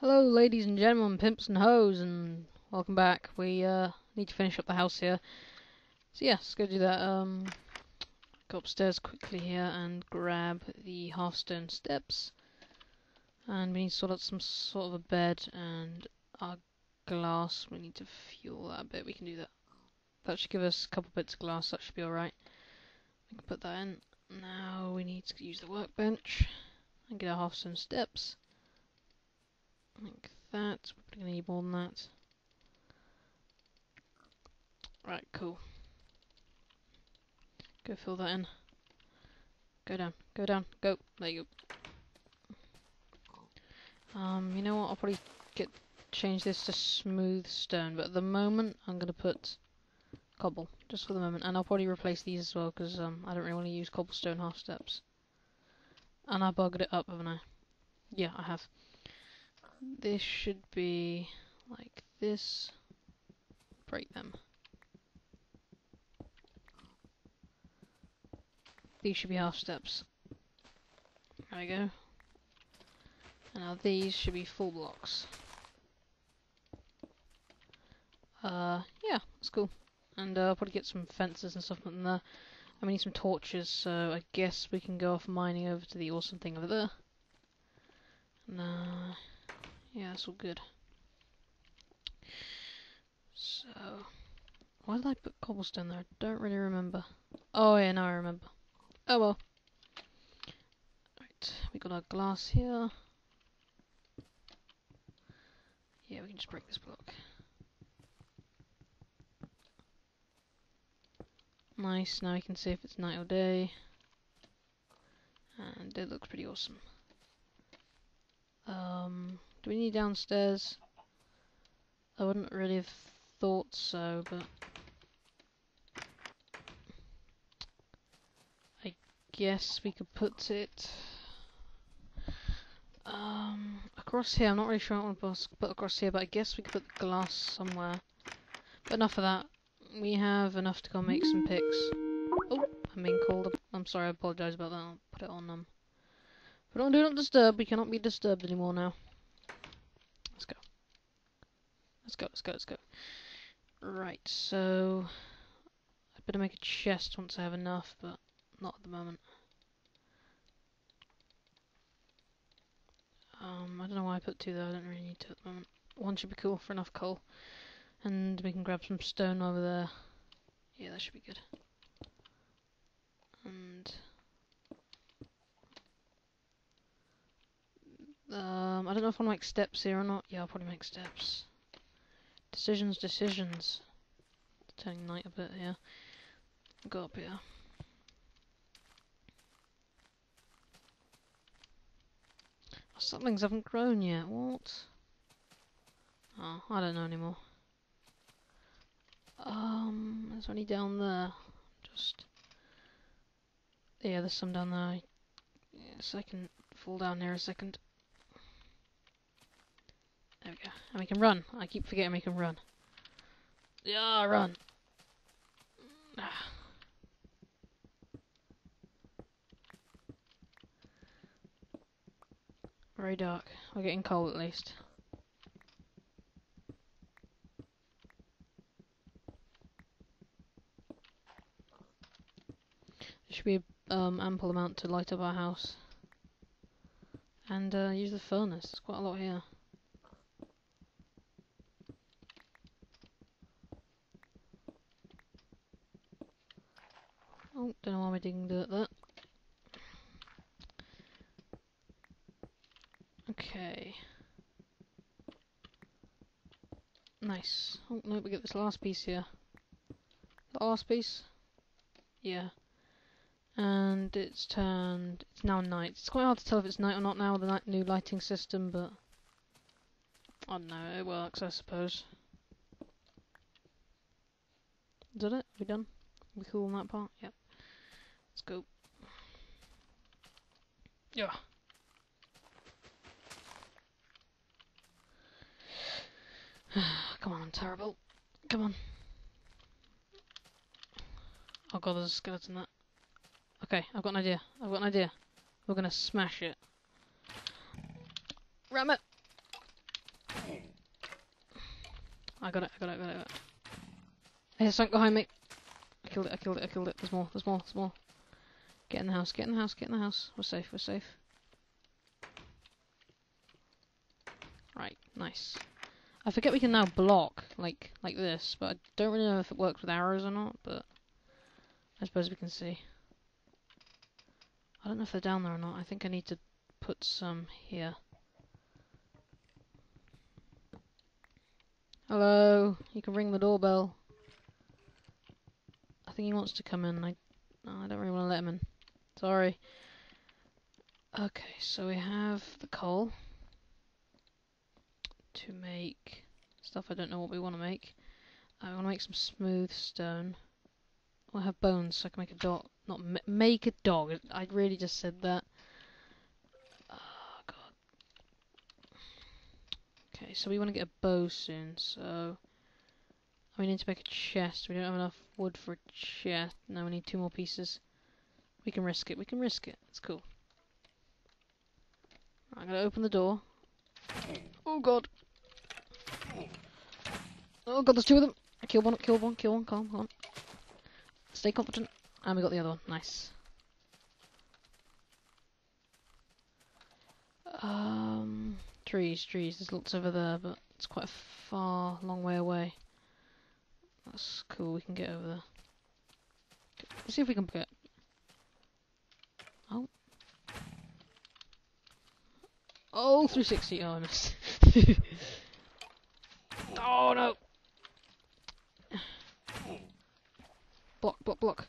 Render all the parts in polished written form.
Hello ladies and gentlemen, pimps and hoes, and welcome back. We need to finish up the house here. So yeah, let's go do that. Go upstairs quickly here and grab the half stone steps. And we need to sort out some sort of a bed and our glass. We need to fuel that a bit. We can do that. That should give us a couple bits of glass. That should be alright. We can put that in. Now we need to use the workbench and get our half stone steps. Like that. We're probably going to need more than that. Right, cool. Go fill that in. Go down, go down, go. There you go. You know what? I'll probably change this to smooth stone, but at the moment I'm going to put cobble, just for the moment. And I'll probably replace these as well, because I don't really want to use cobblestone half steps. And I buggered it up, haven't I? Yeah, I have. This should be like this. Break them. These should be half steps. There we go. And now these should be full blocks. Yeah, that's cool. And I'll probably get some fences and stuff in there. I need some torches, so I guess we can go off mining over to the awesome thing over there. And, yeah, that's all good. So, why did I put cobblestone there? I don't really remember. Oh yeah, now I remember. Oh well. Right, we got our glass here. Yeah, we can just break this block. Nice, now we can see if it's night or day. And it looks pretty awesome. Do we need downstairs? I wouldn't really have thought so, but I guess we could put it across here. I'm not really sure what I want to put across here, but I guess we could put the glass somewhere. But enough of that. We have enough to go make some picks. Oh, I'm being called. I'm sorry, I apologise about that. I'll put it on But on Do Not Disturb, we cannot be disturbed anymore now. Let's go. Let's go, let's go, let's go. Right, so I'd better make a chest once I have enough, but not at the moment. I don't know why I put two though, I don't really need two at the moment. One should be cool for enough coal. And we can grab some stone over there. Yeah, that should be good. And I don't know if I want to make steps here or not. Yeah, I'll probably make steps. Decisions, decisions. It's turning night a bit here. Go up here. Oh, some things haven't grown yet. What? Oh, I don't know anymore. There's only down there. Just. Yeah, there's some down there. Yes, I can fall down here a second. There we go. And we can run. I keep forgetting we can run. Yeah, run. Very dark. We're getting cold at least. There should be ample amount to light up our house. And use the furnace. There's quite a lot here. Oh, don't know why my digging dirt that. Okay. Nice. Oh no, we get this last piece here. The last piece? Yeah. And it's turned. It's now night. It's quite hard to tell if it's night or not now with the new lighting system, but I don't know. It works, I suppose. Is that it? Are we done? Are we cool on that part? Yep. Let's go. Yeah. Come on, I'm terrible. Come on. Oh god, there's a skeleton there. Okay, I've got an idea. I've got an idea. We're gonna smash it. Ram it! I got it. There's something behind me. I killed it. There's more. Get in the house. We're safe. Right, nice. I forget we can now block, like this, but I don't really know if it works with arrows or not, but I suppose we can see. I don't know if they're down there or not. I think I need to put some here. Hello, you can ring the doorbell. I think he wants to come in. I don't really want to let him in. Sorry. Okay, so we have the coal to make stuff. I don't know what we want to make. I want to make some smooth stone. I have bones, so I can make a dog. Not make a dog. I really just said that. Oh god. Okay, so we want to get a bow soon. So we need to make a chest. We don't have enough wood for a chest. No, we need 2 more pieces. We can risk it. It's cool. Right, I'm gonna open the door. Oh god. Oh god, there's 2 of them. Kill one. Calm. Stay confident. And we got the other one. Nice. Trees. There's lots over there, but it's quite a long way away. That's cool. We can get over there. Let's see if we can get. Oh, 360. Oh, I missed. Oh no. Block.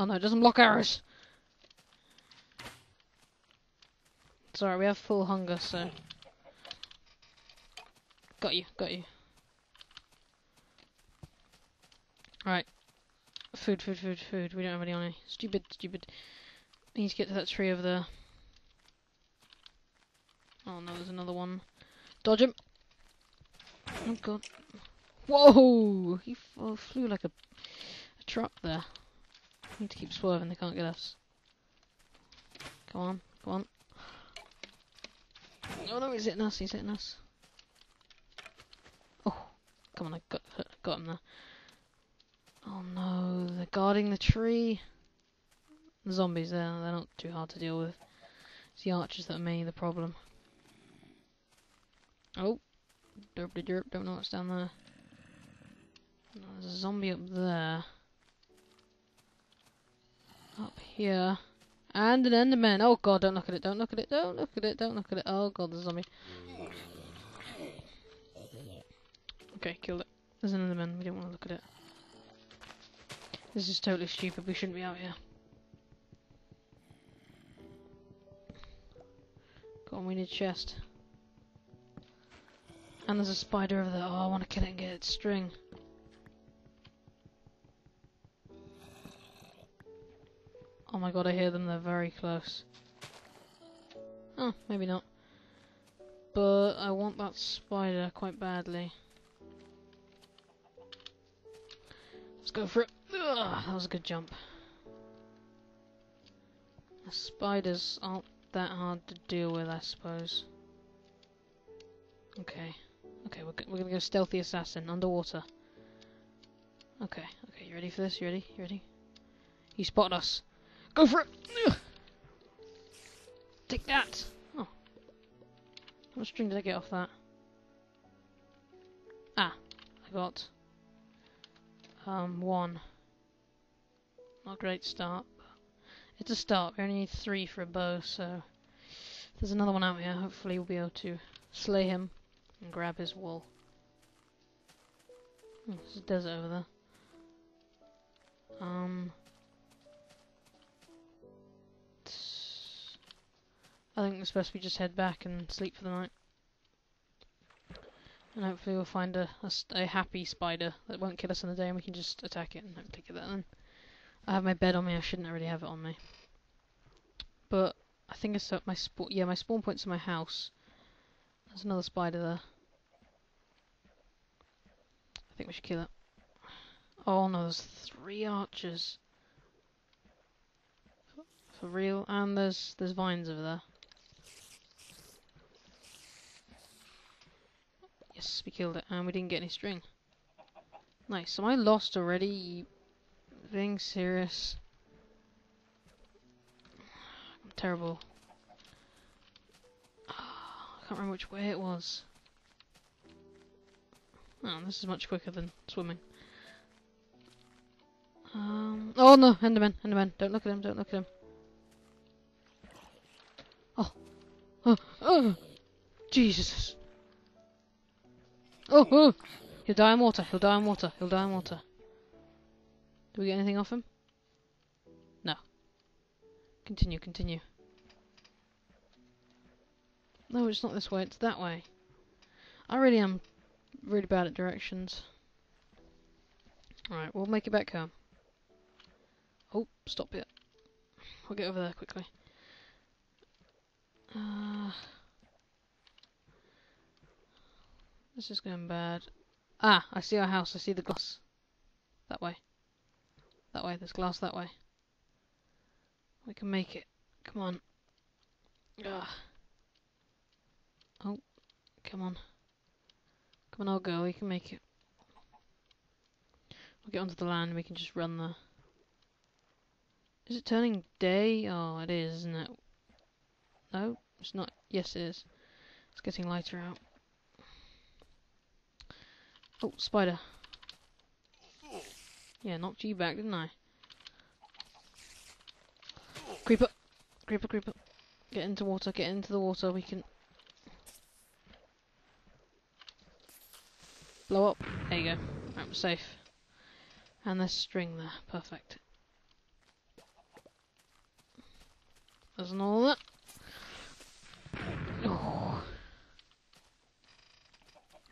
Oh no, it doesn't block arrows. It's alright, we have full hunger, so. Got you. Alright. Food. We don't have any on here. Stupid. We need to get to that tree over there. Oh no, there's another one. Dodge him! Oh god. Whoa! He flew like a truck there. We need to keep swerving, they can't get us. Come on. Oh no, he's hitting us. Oh, come on, I got him there. Oh no, they're guarding the tree. The zombies there, they're not too hard to deal with. It's the archers that are mainly the problem. Oh, derp, don't know what's down there. No, there's a zombie up there. Up here. And an enderman. Oh god, don't look at it. Oh god, there's a zombie. Okay, killed it. There's an enderman, we don't want to look at it. This is totally stupid, we shouldn't be out here. Go on, we need a chest. And there's a spider over there. Oh, I want to kill it and get its string. Oh my god, I hear them, they're very close. Oh, maybe not. But I want that spider quite badly. Let's go for it. Ugh, that was a good jump. The spiders aren't that hard to deal with, I suppose. Okay, we're gonna go stealthy assassin, underwater. Okay, you ready for this? You ready? You spot us. Go for it! Ugh. Take that! Oh. How much string did I get off that? Ah. I got... 1. Not a great start. It's a start. We only need 3 for a bow, so... There's another one out here. Hopefully we'll be able to slay him and grab his wool. Oh, there's a desert over there. I think it's best we just head back and sleep for the night. And hopefully we'll find a happy spider that won't kill us in the day and we can just attack it and hopefully kill that then. I have my bed on me, I shouldn't really have it on me. But I think I set up my spawn point's in my house. There's another spider there. I think we should kill it. Oh no, there's 3 archers. For real, and there's vines over there. Yes, we killed it, and we didn't get any string. Nice. Am I lost already? Being serious. I'm terrible. Oh, I can't remember which way it was. Oh, this is much quicker than swimming. Oh no, Enderman, Enderman. Don't look at him, don't look at him. Oh. Oh, oh. Jesus. Oh, oh. He'll die in water, he'll die in water, he'll die in water. Do we get anything off him? No. Continue, continue. No, it's not this way, it's that way. I really am really bad at directions. Alright, we'll make it back home. Oh, stop it. We'll get over there quickly. This is going bad. Ah, I see our house, I see the glass. That way. That way, there's glass that way. We can make it. Come on. Ugh. Oh, come on. Come on, old girl, we can make it. We'll get onto the land and we can just run there. Is it turning day? Oh, it is, isn't it? No, it's not. Yes, it is. It's getting lighter out. Oh, spider. Yeah, knocked you back, didn't I? Creeper! Creeper, creeper. Get into water, get into the water. We can... blow up. There you go. Right, we're safe. And there's string there. Perfect. There's an all that. Oh.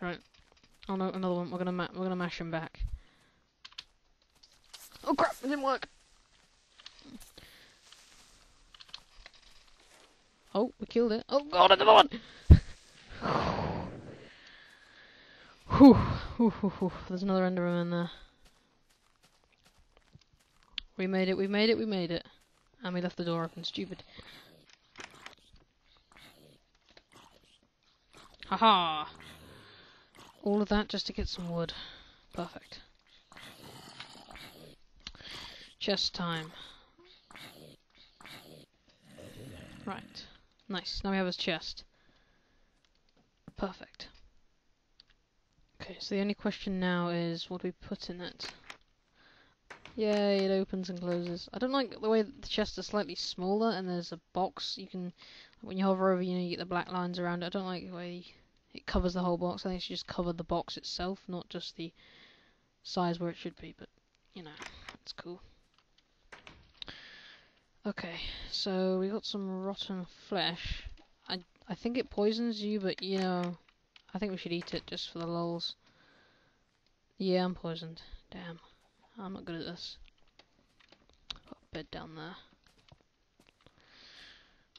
Right. Oh no, another one. We're gonna mash him back. Oh crap! It didn't work. Oh, we killed it. Oh god, another one. Whew, whew, whew, whew. There's another Enderman in there. We made it. We made it. We made it. And we left the door open. Stupid. Haha. All of that just to get some wood. Perfect. Chest time. Right. Nice. Now we have his chest. Perfect. Okay, so the only question now is what do we put in it? Yay, it opens and closes. I don't like the way that the chests are slightly smaller and there's a box you can... when you hover over, you know, you get the black lines around it. I don't like the way it covers the whole box. I think it should just cover the box itself, not just the size where it should be, but, you know, it's cool. Okay, so we got some rotten flesh. I think it poisons you, but, you know... I think we should eat it just for the lulz. Yeah, I'm poisoned. Damn. I'm not good at this. Got a bed down there.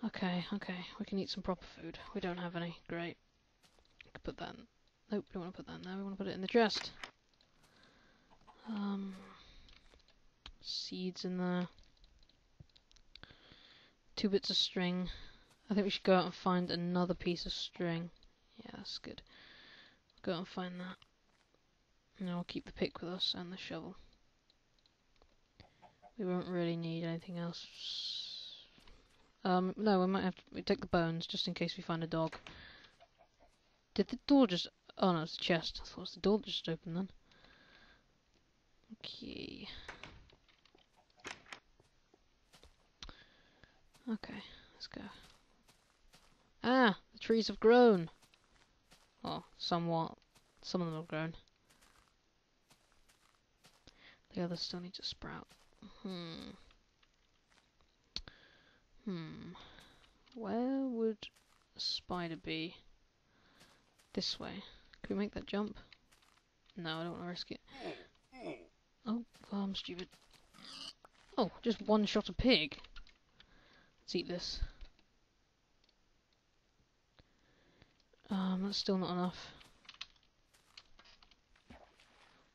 Okay, okay. We can eat some proper food. We don't have any. Great. We can put that in. Nope, we don't want to put that in there. We want to put it in the chest. Seeds in there. 2 bits of string. I think we should go out and find another piece of string. Yeah, that's good. Go and find that. And I'll keep the pick with us and the shovel. We won't really need anything else. No, we might have to take the bones just in case we find a dog. Did the door just... oh no, it's the chest. I thought it was the door that just opened then. Okay. Okay, let's go. Ah! The trees have grown! Oh, somewhat. Some of them have grown. The others still need to sprout. Where would a spider be? This way. Can we make that jump? No, I don't want to risk it. Oh, I'm stupid. Oh, just one shot a pig. Let's eat this. That's still not enough.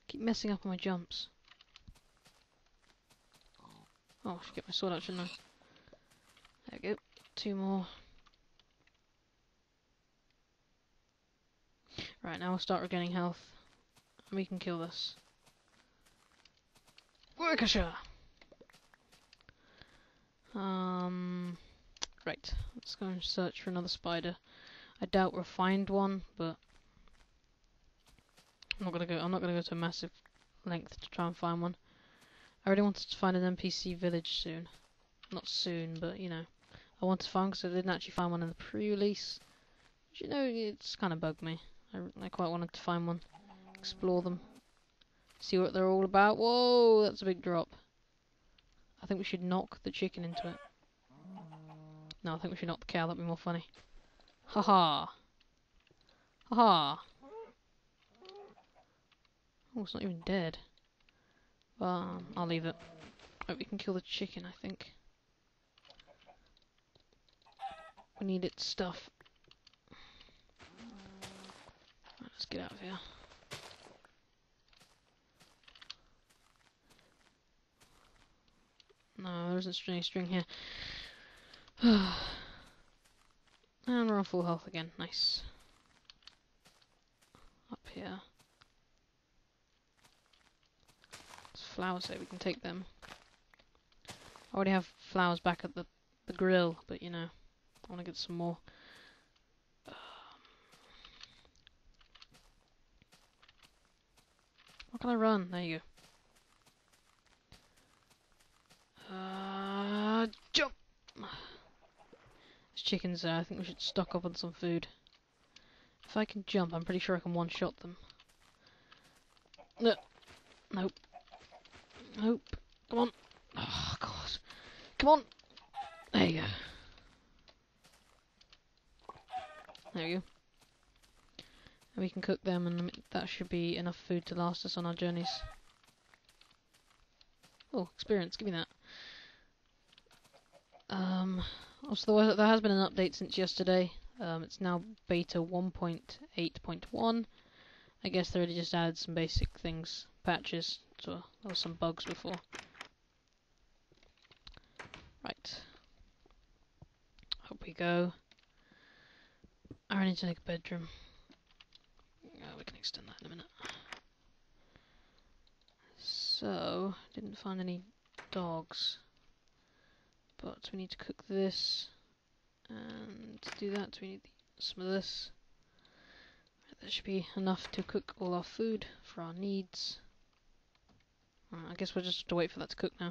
Keep messing up on my jumps. Oh, I should get my sword out, shouldn't I? There we go. 2 more. Right, now we'll start regaining health. And we can kill this. Worcestershire! Right, let's go and search for another spider. I doubt we'll find one, but I'm not gonna go to a massive length to try and find one. I really wanted to find an NPC village soon. Not soon, but you know. I wanted to find one because I didn't actually find one in the pre-release. But, you know, it's kind of bugged me. I quite wanted to find one. Explore them. See what they're all about. Whoa, that's a big drop. I think we should knock the chicken into it. No, I think we should knock the cow. That'd be more funny. Haha. Haha. Oh, it's not even dead. But I'll leave it. Right, we can kill the chicken, I think. We need its stuff. Right, let's get out of here. No, there isn't any string here. And we're on full health again. Nice. Up here. There's flowers there. We can take them. I already have flowers back at the grill, but you know, I want to get some more. Where can I run? There you go. Jump! There's chickens there, I think we should stock up on some food. If I can jump, I'm pretty sure I can one-shot them. No. Nope. Nope. Come on. Oh, God. Come on! There you go. There we go. And we can cook them, and that should be enough food to last us on our journeys. Oh, experience, give me that. Also, there has been an update since yesterday. It's now beta 1.8.1. I guess they already just added some basic things, patches. So there were some bugs before. Right. Up we go. I need to make a bedroom. Oh, we can extend that in a minute. So, didn't find any dogs. But we need to cook this, and to do that we need some of this. That should be enough to cook all our food for our needs. I guess we'll just have to wait for that to cook now.